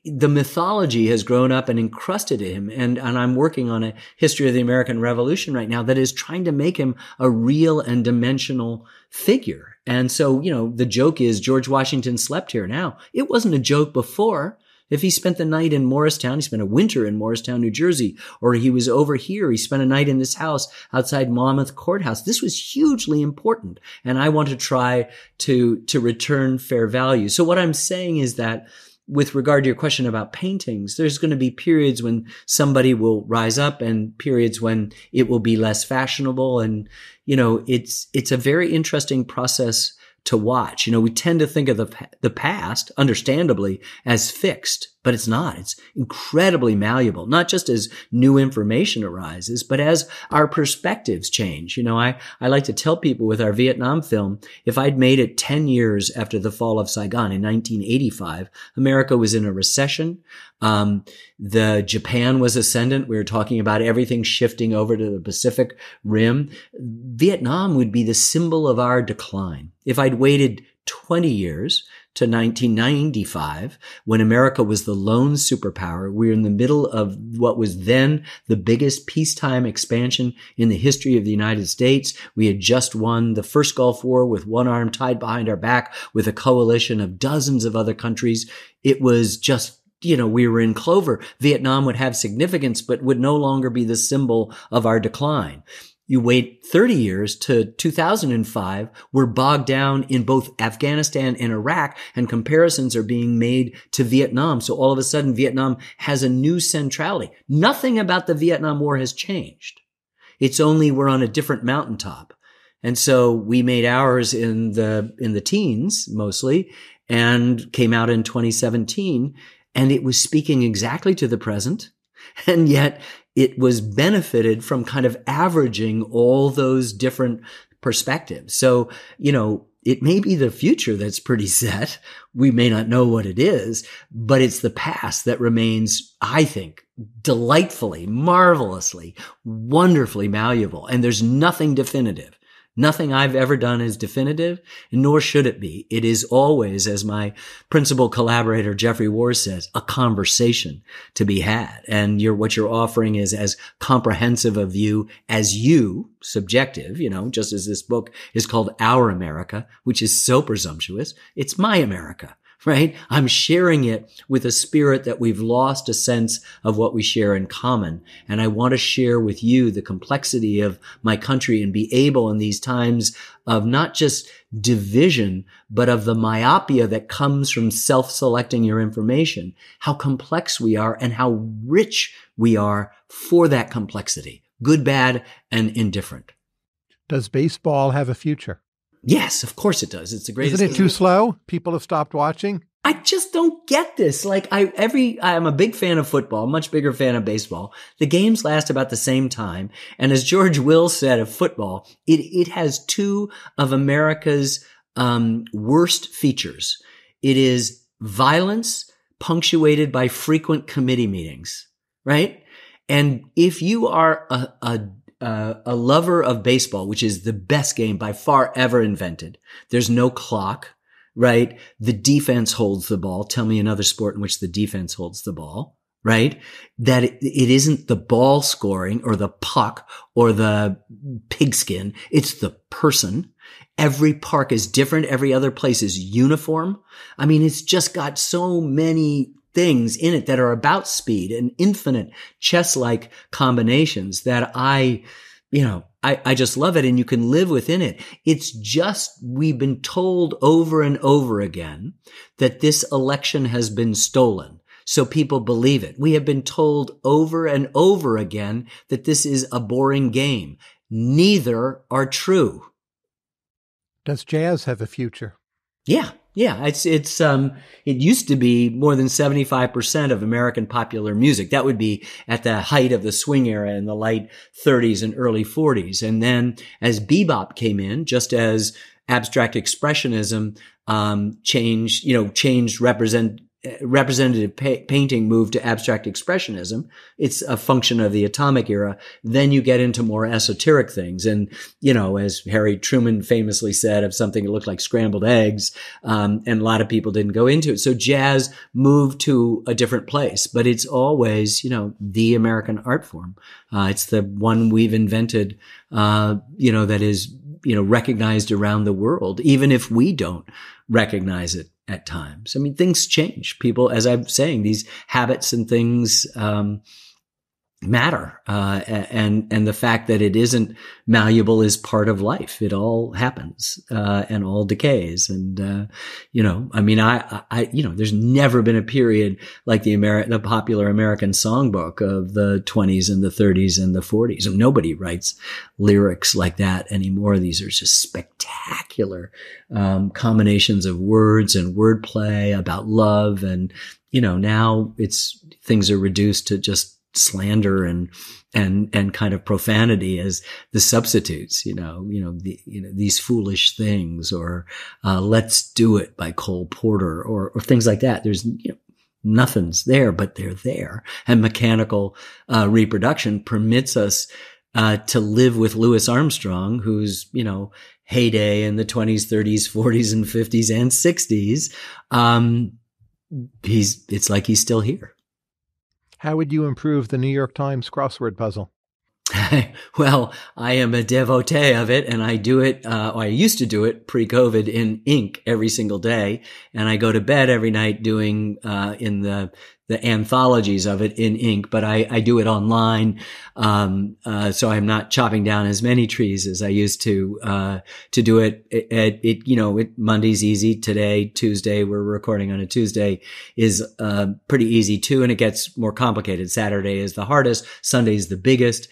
the mythology has grown up and encrusted him. And, and I'm working on a history of the American Revolution right now that is trying to make him a real and dimensional figure. And so, you know, the joke is George Washington slept here now. It wasn't a joke before. If he spent the night in Morristown, he spent a winter in Morristown, New Jersey, or he was over here, he spent a night in this house outside Monmouth Courthouse. This was hugely important. And I want to try to, to return fair value. So what I'm saying is that with regard to your question about paintings, there's going to be periods when somebody will rise up and periods when it will be less fashionable. And, you know, it's, it's a very interesting process to watch. You know, we tend to think of the, the past, understandably, as fixed, but it's not. It's incredibly malleable, not just as new information arises, but as our perspectives change. You know, I, I like to tell people with our Vietnam film, if I'd made it ten years after the fall of Saigon in nineteen eighty-five, America was in a recession. Um, the Japan was ascendant. We were talking about everything shifting over to the Pacific Rim. Vietnam would be the symbol of our decline. If I'd waited twenty years to nineteen ninety-five, when America was the lone superpower, we were in the middle of what was then the biggest peacetime expansion in the history of the United States. We had just won the first Gulf War with one arm tied behind our back with a coalition of dozens of other countries. It was just, you know, we were in clover. Vietnam would have significance, but would no longer be the symbol of our decline. You wait thirty years to two thousand five, we're bogged down in both Afghanistan and Iraq, and comparisons are being made to Vietnam. So all of a sudden, Vietnam has a new centrality. Nothing about the Vietnam War has changed. It's only we're on a different mountaintop. And so we made ours in the in the teens, mostly, and came out in twenty seventeen, and it was speaking exactly to the present, and yet it was benefited from kind of averaging all those different perspectives. So, you know, it may be the future that's pretty set. We may not know what it is, but it's the past that remains, I think, delightfully, marvelously, wonderfully malleable. And there's nothing definitive. Nothing I've ever done is definitive, nor should it be. It is always, as my principal collaborator, Jeffrey Ward, says, a conversation to be had. And you're, what you're offering is as comprehensive a view as you, subjective, you know, just as this book is called Our America, which is so presumptuous. It's my America, right? I'm sharing it with a spirit that we've lost a sense of what we share in common. And I want to share with you the complexity of my country and be able in these times of not just division, but of the myopia that comes from self-selecting your information, how complex we are and how rich we are for that complexity, good, bad, and indifferent. Does baseball have a future? Yes, of course it does. It's the greatest. Isn't it too slow? People have stopped watching. I just don't get this. Like I, every, I'm a big fan of football, much bigger fan of baseball. The games last about the same time. And as George Will said of football, it, it has two of America's, um, worst features. It is violence punctuated by frequent committee meetings, right? And if you are a, a Uh, a lover of baseball, which is the best game by far ever invented. There's no clock, right? The defense holds the ball. Tell me another sport in which the defense holds the ball, right? That it, it isn't the ball scoring or the puck or the pigskin. It's the person. Every park is different. Every other place is uniform. I mean, it's just got so many things in it that are about speed and infinite chess-like combinations that I, you know, I, I just love it and you can live within it. It's just we've been told over and over again that this election has been stolen. So people believe it. We have been told over and over again that this is a boring game. Neither are true. Does jazz have a future? Yeah. Yeah, it's, it's, um, it used to be more than seventy-five percent of American popular music. That would be at the height of the swing era in the late thirties and early forties. And then as bebop came in, just as abstract expressionism, um, changed, you know, changed represent, representative pa- painting moved to abstract expressionism. It's a function of the atomic era. Then you get into more esoteric things. And, you know, as Harry Truman famously said of something that looked like scrambled eggs, um, and a lot of people didn't go into it. So jazz moved to a different place, but it's always, you know, the American art form. Uh, it's the one we've invented, uh, you know, that is, you know, recognized around the world, even if we don't recognize it at times. I mean, things change. People, as I'm saying, these habits and things um, matter, uh, and and the fact that it isn't malleable is part of life. It all happens uh, and all decays. And uh, you know, I mean, I, I, you know, there's never been a period like the Ameri- the popular American songbook of the twenties and the thirties and the forties. And nobody writes lyrics like that anymore. These are just spectacular um, combinations of words and wordplay about love. And, you know, now it's, things are reduced to just slander and, and, and kind of profanity as the substitutes, you know, you know, the, you know, these foolish things or, uh, let's do it by Cole Porter or, or things like that. There's, you know, nothing's there, but they're there. And mechanical, uh, reproduction permits us Uh, to live with Louis Armstrong, whose, you know, heyday in the twenties, thirties, forties, and fifties and sixties. Um, he's, it's like he's still here. How would you improve the New York Times crossword puzzle? Well, I am a devotee of it, and I do it, uh, or I used to do it pre-COVID in ink every single day. And I go to bed every night doing, uh, in the, the anthologies of it in ink, but I, I do it online. Um, uh, so I'm not chopping down as many trees as I used to, uh, to do it at, it, it, you know, it, Monday's easy. Today, Tuesday, we're recording on a Tuesday, is, uh, pretty easy too. And it gets more complicated. Saturday is the hardest. Sunday's the biggest.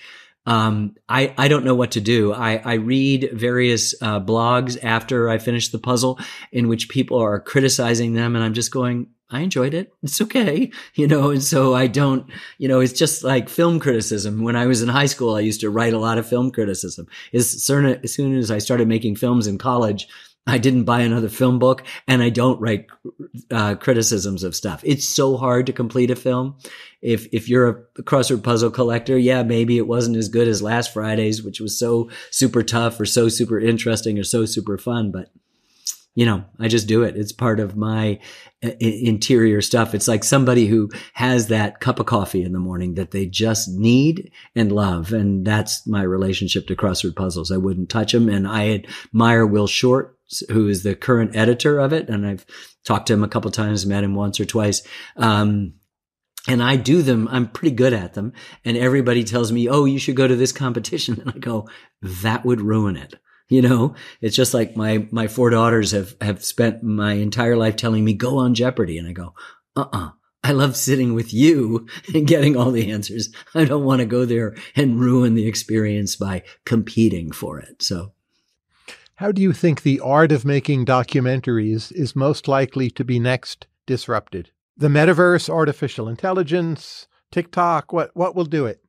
Um, I, I don't know what to do. I, I read various, uh, blogs after I finish the puzzle in which people are criticizing them. And I'm just going, I enjoyed it. It's okay. You know, and so I don't, you know, it's just like film criticism. When I was in high school, I used to write a lot of film criticism. As soon as I started making films in college, I didn't buy another film book, and I don't write uh, criticisms of stuff. It's so hard to complete a film. If if you're a crossword puzzle collector, yeah, maybe it wasn't as good as last Friday's, which was so super tough or so super interesting or so super fun. But, you know, I just do it. It's part of my interior stuff. It's like somebody who has that cup of coffee in the morning that they just need and love. And that's my relationship to crossword puzzles. I wouldn't touch them. And I admire Will Short, who is the current editor of it. And I've talked to him a couple of times, met him once or twice. Um, and I do them. I'm pretty good at them. And everybody tells me, oh, you should go to this competition. And I go, that would ruin it. You know, it's just like my, my four daughters have, have spent my entire life telling me, go on Jeopardy. And I go, uh-uh, I love sitting with you and getting all the answers. I don't want to go there and ruin the experience by competing for it. So how do you think the art of making documentaries is most likely to be next disrupted. The metaverse, artificial intelligence, TikTok, what, what will do it?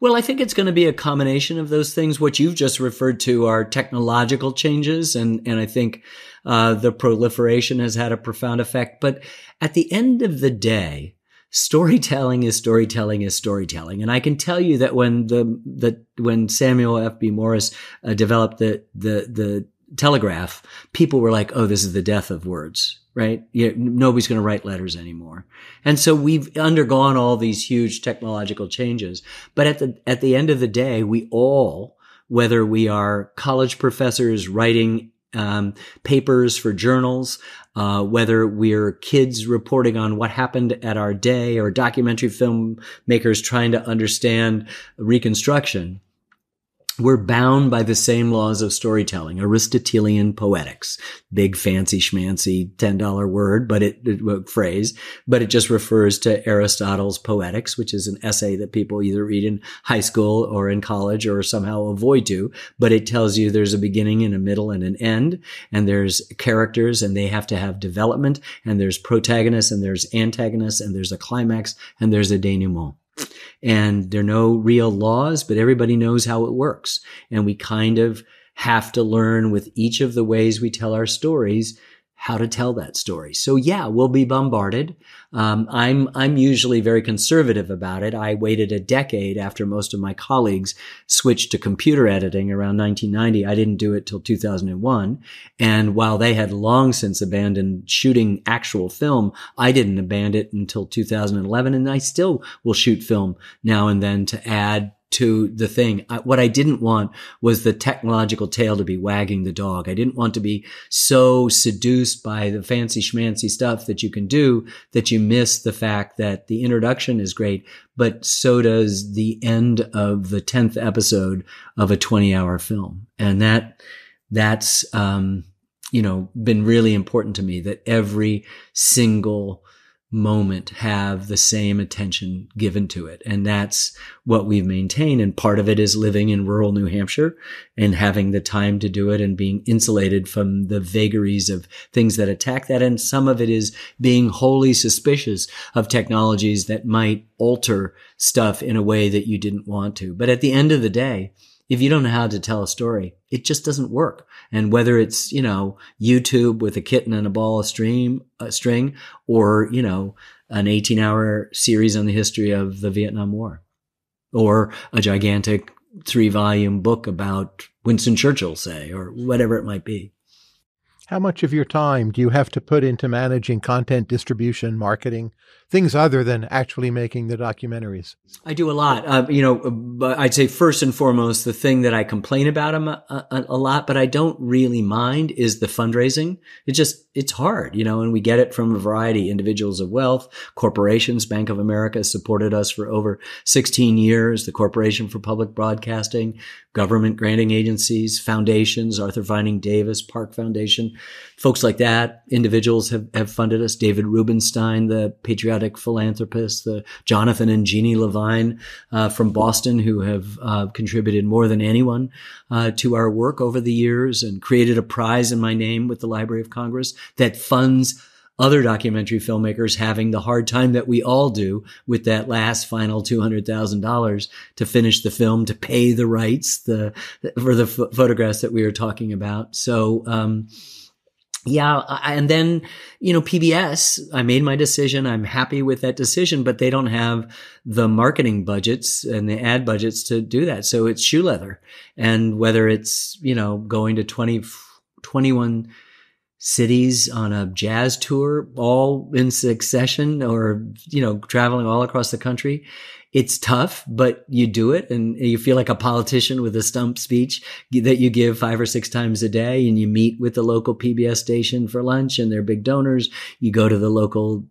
Well, I think it's going to be a combination of those things. What you've just referred to are technological changes, and, and I think uh the proliferation has had a profound effect. But at the end of the day, storytelling is storytelling is storytelling. And I can tell you that when the, the when Samuel F B Morris uh, developed the, the, the telegraph, people were like, oh, this is the death of words. Right? You know, nobody's going to write letters anymore. And so we've undergone all these huge technological changes. But at the, at the end of the day, we all, whether we are college professors writing um, papers for journals, uh, whether we're kids reporting on what happened at our day, or documentary film makers trying to understand Reconstruction, we're bound by the same laws of storytelling, Aristotelian poetics, big fancy schmancy ten dollar word, but it, it phrase, but it just refers to Aristotle's Poetics, which is an essay that people either read in high school or in college or somehow avoid to, but it tells you there's a beginning and a middle and an end, and there's characters and they have to have development, and there's protagonists and there's antagonists, and there's a climax and there's a denouement. And there are no real laws, but everybody knows how it works. And we kind of have to learn with each of the ways we tell our stories how to tell that story. So yeah, we'll be bombarded. Um, I'm, I'm usually very conservative about it. I waited a decade after most of my colleagues switched to computer editing around nineteen ninety. I didn't do it till two thousand one. And while they had long since abandoned shooting actual film, I didn't abandon it until two thousand eleven. And I still will shoot film now and then to add to the thing. I, what I didn't want was the technological tail to be wagging the dog. I didn't want to be so seduced by the fancy schmancy stuff that you can do that you miss the fact that the introduction is great, but so does the end of the tenth episode of a twenty hour film. And that, that's, um, you know, been really important to me, that every single moment have the same attention given to it. And that's what we've maintained. And part of it is living in rural New Hampshire and having the time to do it and being insulated from the vagaries of things that attack that. And some of it is being wholly suspicious of technologies that might alter stuff in a way that you didn't want to. But at the end of the day, if you don't know how to tell a story, it just doesn't work. And whether it's, you know, YouTube with a kitten and a ball of stream, a string, or, you know, an eighteen hour series on the history of the Vietnam War, or a gigantic three volume book about Winston Churchill, say, or whatever it might be. How much of your time do you have to put into managing content distribution, marketing, things other than actually making the documentaries? I do a lot. Uh, you know, but I'd say first and foremost, the thing that I complain about a, a, a lot, but I don't really mind, is the fundraising. It just, it's hard, you know, and we get it from a variety, individuals of wealth, corporations. Bank of America supported us for over sixteen years, the Corporation for Public Broadcasting, government granting agencies, foundations, Arthur Vining Davis, Park Foundation, folks like that. Individuals have, have funded us. David Rubenstein, the patriotic philanthropist, the Jonathan and Jeannie Levine uh, from Boston, who have uh, contributed more than anyone uh, to our work over the years, and created a prize in my name with the Library of Congress that funds other documentary filmmakers having the hard time that we all do with that last final two hundred thousand dollars to finish the film, to pay the rights the, for the ph- photographs that we were talking about. So, um, yeah. I, and then, you know, P B S, I made my decision. I'm happy with that decision, but they don't have the marketing budgets and the ad budgets to do that. So it's shoe leather. And whether it's, you know, going to twenty, twenty-one cities on a jazz tour all in succession, or, you know, traveling all across the country, it's tough, but you do it, and you feel like a politician with a stump speech that you give five or six times a day, and you meet with the local P B S station for lunch and they're big donors. You go to the local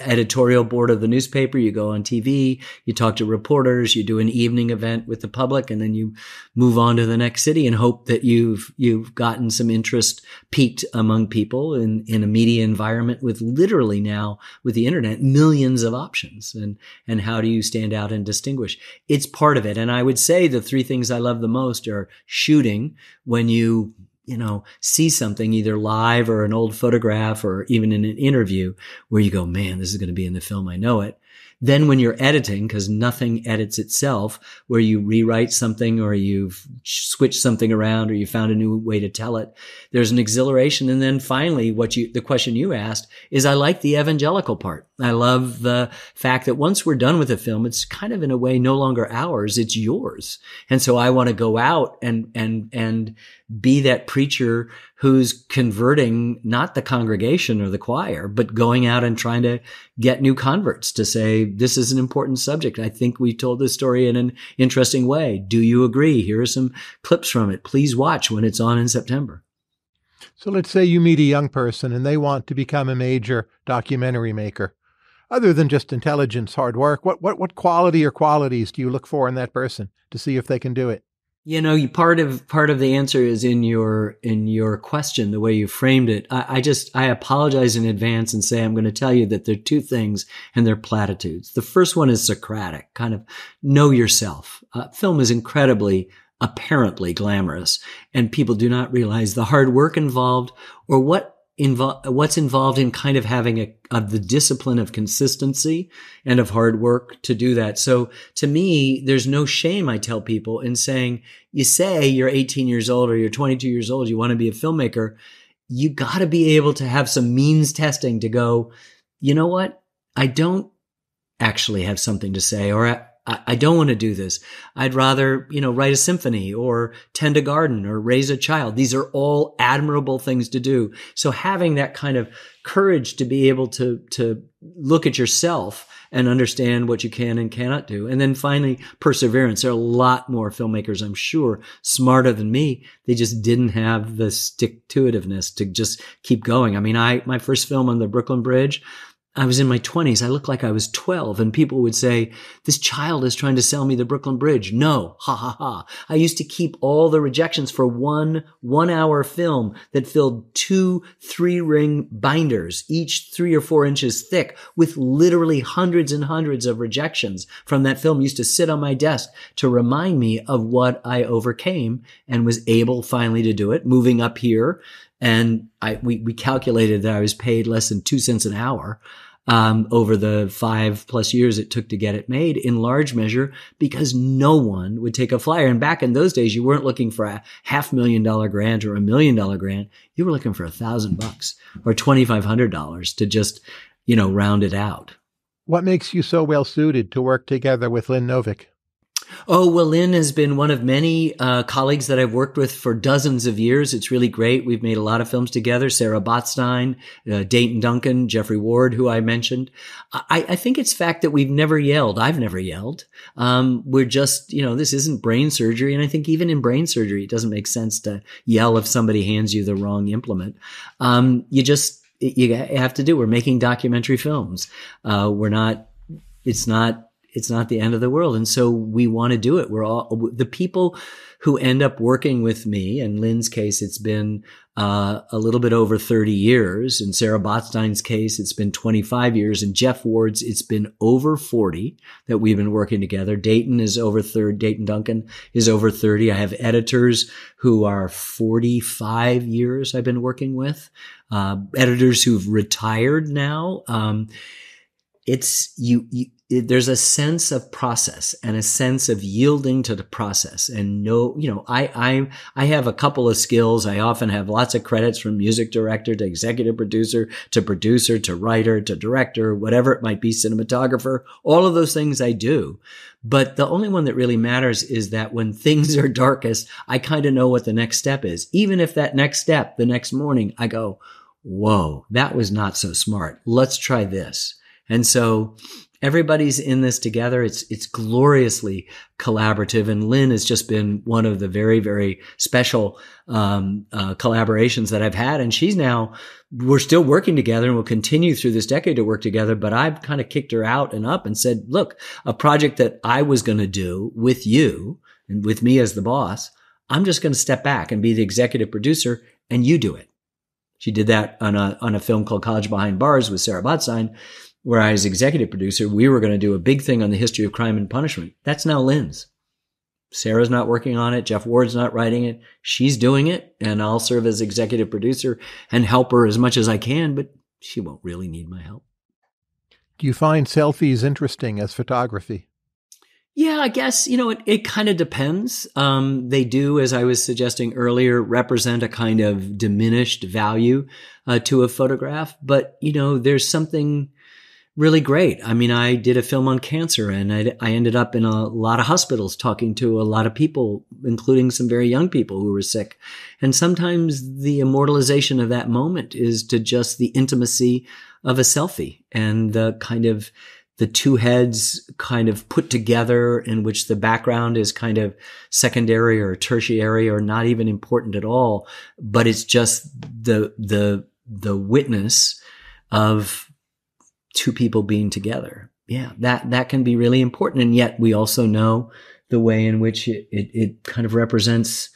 editorial board of the newspaper, you go on T V, you talk to reporters, you do an evening event with the public, and then you move on to the next city and hope that you've you've gotten some interest piqued among people. people in, in a media environment with literally now, with the internet, millions of options. And, and how do you stand out and distinguish? It's part of it. And I would say the three things I love the most are shooting, when you you know, see something either live or an old photograph or even in an interview where you go, man, this is going to be in the film. I know it. Then when you're editing, because nothing edits itself, where you rewrite something or you've switched something around or you found a new way to tell it, there's an exhilaration. And then finally, what you, the question you asked is, I like the evangelical part. I love the fact that once we're done with a film, it's kind of in a way no longer ours, it's yours. And so I want to go out and, and, and be that preacher who's converting not the congregation or the choir, but going out and trying to get new converts to say, this is an important subject. I think we told this story in an interesting way. Do you agree? Here are some clips from it. Please watch when it's on in September. So let's say you meet a young person and they want to become a major documentary maker. Other than just intelligence, hard work, what, what, what quality or qualities do you look for in that person to see if they can do it? You know, you, part of part of the answer is in your in your question, the way you framed it. I, I just I apologize in advance and say I'm going to tell you that there are two things and they're platitudes. The first one is Socratic, kind of know yourself. Uh, film is incredibly apparently glamorous, and people do not realize the hard work involved or what. Invo- what's involved in kind of having a, of the discipline of consistency and of hard work to do that. So to me, there's no shame, I tell people, in saying, you say you're eighteen years old or you're twenty-two years old, you want to be a filmmaker. You got to be able to have some means testing to go, you know what? I don't actually have something to say, or I, I don't want to do this. I'd rather, you know, write a symphony or tend a garden or raise a child. These are all admirable things to do. So having that kind of courage to be able to, to look at yourself and understand what you can and cannot do. And then finally, perseverance. There are a lot more filmmakers, I'm sure, smarter than me. They just didn't have the stick-to-itiveness to just keep going. I mean, I, my first film on the Brooklyn Bridge, I was in my twenties. I looked like I was twelve, and people would say, this child is trying to sell me the Brooklyn Bridge. No, ha, ha, ha. I used to keep all the rejections for one one-hour film that filled two three-ring binders, each three or four inches thick, with literally hundreds and hundreds of rejections from that film. I used to sit on my desk to remind me of what I overcame and was able finally to do it, moving up here. And I, we, we calculated that I was paid less than two cents an hour, um, over the five plus years it took to get it made, in large measure because no one would take a flyer. And back in those days, you weren't looking for a half million dollar grant or a million dollar grant. You were looking for a thousand bucks or twenty-five hundred dollars to just, you know, round it out. What makes you so well suited to work together with Lynn Novick? Oh, well, Lynn has been one of many uh colleagues that I've worked with for dozens of years. It's really great. We've made a lot of films together. Sarah Botstein, uh, Dayton Duncan, Jeffrey Ward, who I mentioned. I, I think it's fact that we've never yelled. I've never yelled. Um, we're just, you know, this isn't brain surgery. And I think even in brain surgery, it doesn't make sense to yell if somebody hands you the wrong implement. Um, you just, you have to do. We're making documentary films. Uh, we're not, it's not, It's not the end of the world. And so we want to do it. We're all the people who end up working with me. In Lynn's case, it's been uh, a little bit over thirty years. In Sarah Botstein's case, it's been twenty-five years. In Jeff Ward's, it's been over forty that we've been working together. Dayton is over thirty. Dayton Duncan is over thirty. I have editors who are forty-five years I've been working with, uh, editors who've retired now. Um, it's you, you There's a sense of process and a sense of yielding to the process. And no, you know, I, I, I have a couple of skills. I often have lots of credits from music director to executive producer to producer to writer to director, whatever it might be, cinematographer, all of those things I do. But the only one that really matters is that when things are darkest, I kind of know what the next step is. Even if that next step, the next morning, I go, whoa, that was not so smart. Let's try this. And so, everybody's in this together. It's, it's gloriously collaborative. And Lynn has just been one of the very, very special, um, uh, collaborations that I've had. And she's now, we're still working together and we'll continue through this decade to work together. But I've kind of kicked her out and up and said, look, a project that I was going to do with you and with me as the boss, I'm just going to step back and be the executive producer and you do it. She did that on a, on a film called College Behind Bars with Sarah Botstein, where I, as executive producer, we were going to do a big thing on the history of crime and punishment. That's now Lynn's. Sarah's not working on it. Jeff Ward's not writing it. She's doing it, and I'll serve as executive producer and help her as much as I can, but she won't really need my help. Do you find selfies interesting as photography? Yeah, I guess, you know, it, it kind of depends. Um, they do, as I was suggesting earlier, represent a kind of diminished value uh, to a photograph. But, you know, there's something really great. I mean, I did a film on cancer, and I, I ended up in a lot of hospitals talking to a lot of people, including some very young people who were sick. And sometimes the immortalization of that moment is to just the intimacy of a selfie and the kind of the two heads kind of put together, in which the background is kind of secondary or tertiary or not even important at all, but it's just the the the witness of two people being together. Yeah, that that can be really important, and yet we also know the way in which it it, it kind of represents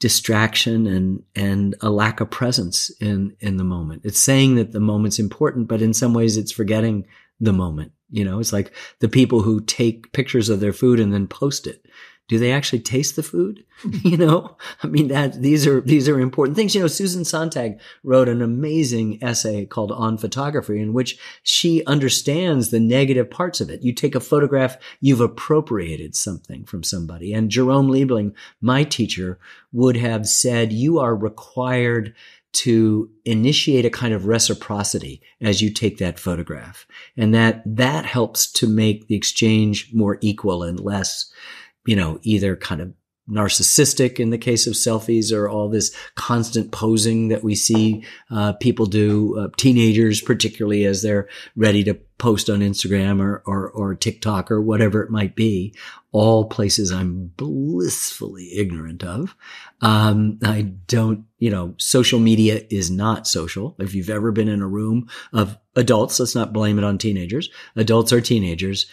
distraction and and a lack of presence in in the moment. It's saying that the moment's important, but in some ways it's forgetting the moment. You know, it's like the people who take pictures of their food and then post it. Do they actually taste the food? You know, I mean, that these are, these are important things. You know, Susan Sontag wrote an amazing essay called On Photography, in which she understands the negative parts of it. You take a photograph, you've appropriated something from somebody. And Jerome Liebling, my teacher, would have said, you are required to initiate a kind of reciprocity as you take that photograph. And that, that helps to make the exchange more equal and less, you know, either kind of narcissistic in the case of selfies, or all this constant posing that we see uh, people do, uh, teenagers particularly, as they're ready to post on Instagram or, or, or TikTok or whatever it might be, all places I'm blissfully ignorant of. Um, I don't, you know, social media is not social. If you've ever been in a room of adults, let's not blame it on teenagers. Adults are teenagers,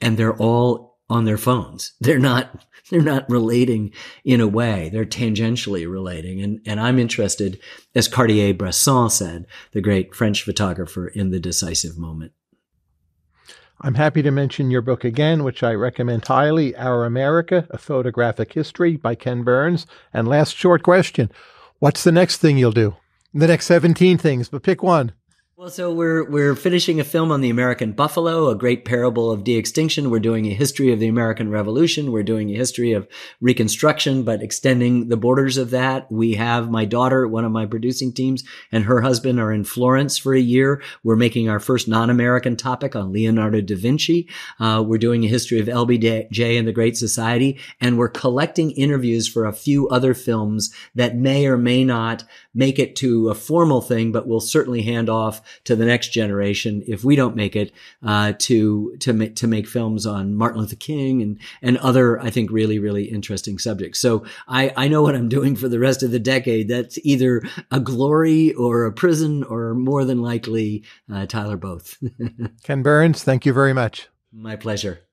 and they're all on their phones. They're not, they're not relating in a way. They're tangentially relating. And, and I'm interested, as Cartier-Bresson said, the great French photographer, in the decisive moment. I'm happy to mention your book again, which I recommend highly, Our America, A Photographic History by Ken Burns. And last short question, what's the next thing you'll do? The next seventeen things, but pick one. Well, so we're, we're finishing a film on the American buffalo, a great parable of de-extinction. We're doing a history of the American Revolution. We're doing a history of Reconstruction, but extending the borders of that. We have my daughter, one of my producing teams, and her husband are in Florence for a year. We're making our first non-American topic on Leonardo da Vinci. Uh, we're doing a history of L B J and the Great Society, and we're collecting interviews for a few other films that may or may not make it to a formal thing, but we'll certainly hand off to the next generation, if we don't make it, uh, to to make to make films on Martin Luther King and and other, I think, really really interesting subjects. So I I know what I'm doing for the rest of the decade. That's either a glory or a prison, or more than likely, uh, Tyler, both. Ken Burns, thank you very much. My pleasure.